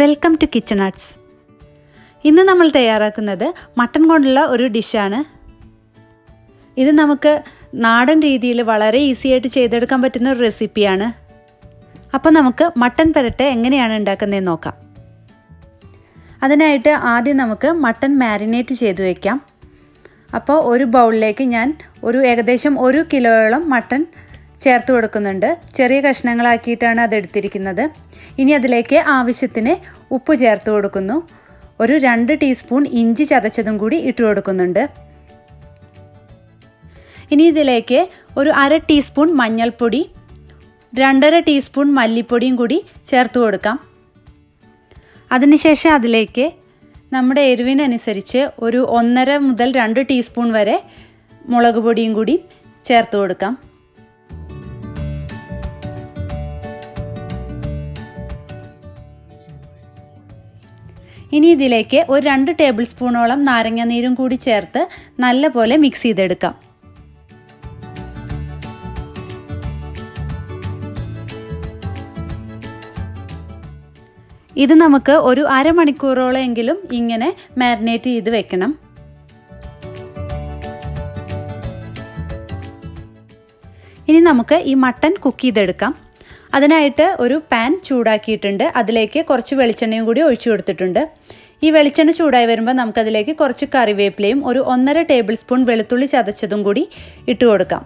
Welcome to kitchen arts. ഇന്ന് നമ്മൾ തയ്യാറാക്കുന്നത് മട്ടൺ കൊണ്ടുള്ള ഒരു ഡിഷാണ്. ഇത് നമുക്ക് നാടൻ രീതിയിൽ വളരെ ഈസി ആയിട്ട് ചെയ്തെടുക്കാൻ പറ്റുന്ന ഒരു റെസിപ്പിയാണ്. അപ്പോൾ നമുക്ക് മട്ടൺ പെരട്ട് എങ്ങനെയാണ് ഉണ്ടാക്കുന്നതെന്ന് നോക്കാം. അതിനായിട്ട് ആദ്യം നമുക്ക് മട്ടൺ മാരിനേറ്റ് ചെയ്ത് വയ്ക്കാം. അപ്പോൾ ഒരു ബൗളിലേക്ക് ഞാൻ ഒരു ഏകദേശം 1 കിലോയോളം മട്ടൺ ചേർത്ത് കൊടുക്കുന്നുണ്ട്. ചെറിയ കഷ്ണങ്ങളാക്കിയിട്ടാണ് അതെടുത്തിരിക്കുന്നത്. ഇനി അതിലേക്ക് ആവശ്യത്തിന് ഉപ്പ് ചേർത്ത് കൊടുക്കുന്നു. ഒരു 2 ടീസ്പൂൺ ഇഞ്ചി ചതച്ചതും കൂടി ഇട്ട് കൊടുക്കുന്നുണ്ട്. ഇനി ഇതിലേക്ക് ഒരു 1/2 ടീസ്പൂൺ മഞ്ഞൾപ്പൊടി, 1.5 ടീസ്പൂൺ മല്ലിപ്പൊടിയും കൂടി ചേർത്ത് കൊടുക്കാം. അതിനുശേഷം അതിലേക്ക് നമ്മുടെ എരിവിനനുസരിച്ച് ഒരു 1.5 മുതൽ 2 ടീസ്പൂൺ വരെ മുളക് പൊടിയും കൂടി ചേർത്ത് കൊടുക്കാം. ഇനി ഇതിലേക്ക് ഒരു 2 ടേബിൾ സ്പൂണോളം നാരങ്ങാനീരും കൂടി ചേർത്ത് നല്ലപോലെ മിക്സ് ചെയ്തെടുക്കാം. ഇത് നമുക്ക് ഒരു അരമണിക്കൂറോളം എങ്കിലും ഇങ്ങനെ മാരിനേറ്റ് ചെയ്ത് വെക്കണം. ഇനി നമുക്ക് ഈ മട്ടൺ കുക്ക് ചെയ്തെടുക്കാം. അതിനായിട്ട് ഒരു പാൻ ചൂടാക്കിയിട്ടുണ്ട്. അതിലേക്ക് കുറച്ച് വെളിച്ചെണ്ണയും കൂടി ഒഴിച്ചു കൊടുത്തിട്ടുണ്ട്. ഈ വെളിച്ചെണ്ണ ചൂടായി വരുമ്പോൾ നമുക്കതിലേക്ക് കുറച്ച് കറിവേപ്പിലയും ഒരു 1.5 ടേബിൾ സ്പൂൺ വെളുത്തുള്ളി ചതച്ചതും കൂടി ഇട്ട് കൊടുക്കാം.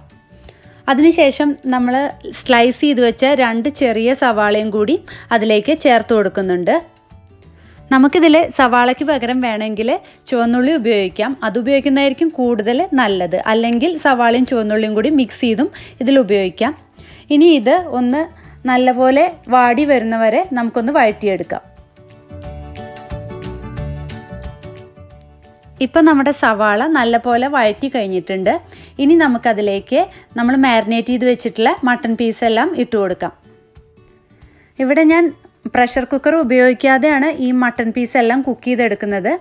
അതിനുശേഷം നമ്മൾ സ്ലൈസ് ചെയ്ത് വെച്ച 2 ചെറിയ സവാളയും കൂടി അതിലേക്ക് ചേർത്ത് കൊടുക്കുന്നുണ്ട്. നമുക്കിതിൽ സവാളയ്ക്ക് പകരം വേണമെങ്കിൽ ചുവന്നുള്ളി ഉപയോഗിക്കാം. അത് ഉപയോഗിക്കുന്നതായിരിക്കും കൂടുതൽ നല്ലത്. അല്ലെങ്കിൽ സവാളയും ചുവന്നുള്ളിയും കൂടി മിക്സ് ചെയ്തും ഇതിൽ ഉപയോഗിക്കാം. ഇനി ഇത് ഒന്ന് നല്ലപോലെ വാടി വരുന്നവരെ നമുക്കൊന്ന് വഴറ്റിയെടുക്കാം. ഇപ്പം നമ്മുടെ സവാള നല്ലപോലെ വഴറ്റി കഴിഞ്ഞിട്ടുണ്ട്. ഇനി നമുക്കതിലേക്ക് നമ്മൾ മാരിനേറ്റ് ചെയ്ത് വെച്ചിട്ടുള്ള മട്ടൺ പീസെല്ലാം ഇട്ട് കൊടുക്കാം. ഇവിടെ ഞാൻ പ്രഷർ കുക്കർ ഉപയോഗിക്കാതെയാണ് ഈ മട്ടൺ പീസെല്ലാം കുക്ക് ചെയ്തെടുക്കുന്നത്.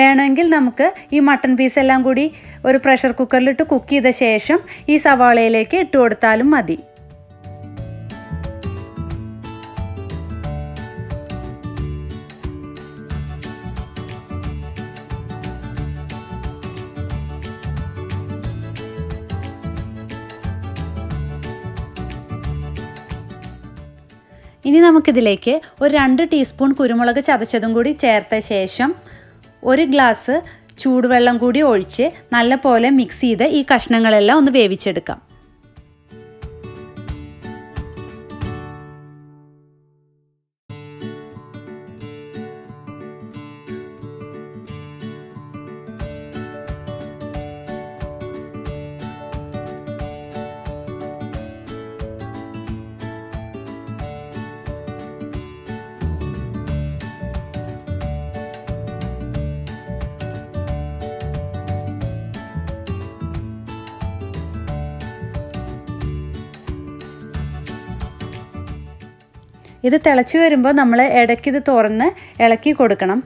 വേണമെങ്കിൽ നമുക്ക് ഈ മട്ടൺ പീസെല്ലാം കൂടി ഒരു പ്രഷർ കുക്കറിലിട്ട് കുക്ക് ചെയ്ത ശേഷം ഈ സവാളയിലേക്ക് ഇട്ട് കൊടുത്താലും മതി. ഇനി നമുക്കിതിലേക്ക് ഒരു 2 ടീസ്പൂൺ കുരുമുളക് ചതച്ചതും കൂടി ചേർത്ത ശേഷം 1 ഗ്ലാസ് ചൂടുവെള്ളം കൂടി ഒഴിച്ച് നല്ലപോലെ മിക്സ് ചെയ്ത് ഈ കഷ്ണങ്ങളെല്ലാം ഒന്ന് വേവിച്ചെടുക്കാം. ഇത് തിളച്ച് വരുമ്പോൾ നമ്മൾ ഇടയ്ക്കിത് തുറന്ന് ഇളക്കി കൊടുക്കണം.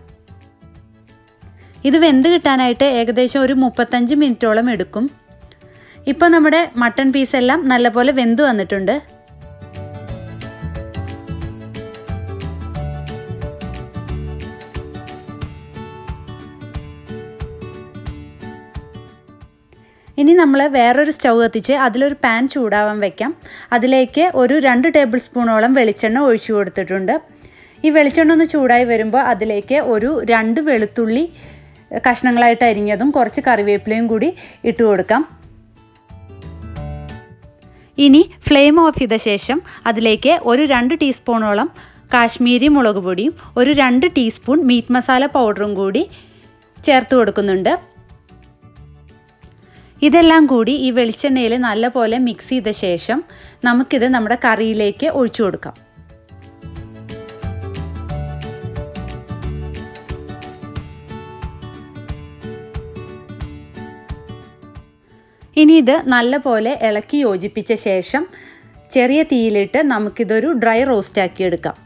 ഇത് വെന്ത് കിട്ടാനായിട്ട് ഏകദേശം ഒരു 35 മിനിറ്റോളം എടുക്കും. ഇപ്പോൾ നമ്മുടെ മട്ടൺ പീസെല്ലാം നല്ലപോലെ വെന്ത് വന്നിട്ടുണ്ട്. ഇനി നമ്മൾ വേറൊരു സ്റ്റൗ കത്തിച്ച് അതിലൊരു പാൻ ചൂടാവാൻ വയ്ക്കാം. അതിലേക്ക് ഒരു 2 ടേബിൾ സ്പൂണോളം വെളിച്ചെണ്ണ ഒഴിച്ചു കൊടുത്തിട്ടുണ്ട്. ഈ വെളിച്ചെണ്ണ ഒന്ന് ചൂടായി വരുമ്പോൾ അതിലേക്ക് ഒരു 2 വെളുത്തുള്ളി കഷ്ണങ്ങളായിട്ട് അരിഞ്ഞതും കുറച്ച് കറിവേപ്പിലയും കൂടി ഇട്ട് കൊടുക്കാം. ഇനി ഫ്ലെയിം ഓഫ് ചെയ്ത ശേഷം അതിലേക്ക് ഒരു 2 ടീസ്പൂണോളം കാശ്മീരി മുളക് പൊടിയും ഒരു 2 ടീസ്പൂൺ മീറ്റ് മസാല പൗഡറും കൂടി ചേർത്ത് കൊടുക്കുന്നുണ്ട്. ഇതെല്ലാം കൂടി ഈ വെളിച്ചെണ്ണയിൽ നല്ലപോലെ മിക്സ് ചെയ്ത ശേഷം നമുക്കിത് നമ്മുടെ കറിയിലേക്ക് ഒഴിച്ചു കൊടുക്കാം. ഇനി ഇത് നല്ലപോലെ ഇളക്കി യോജിപ്പിച്ച ശേഷം ചെറിയ തീയിലിട്ട് നമുക്കിതൊരു ഡ്രൈ റോസ്റ്റ് ആക്കിയെടുക്കാം.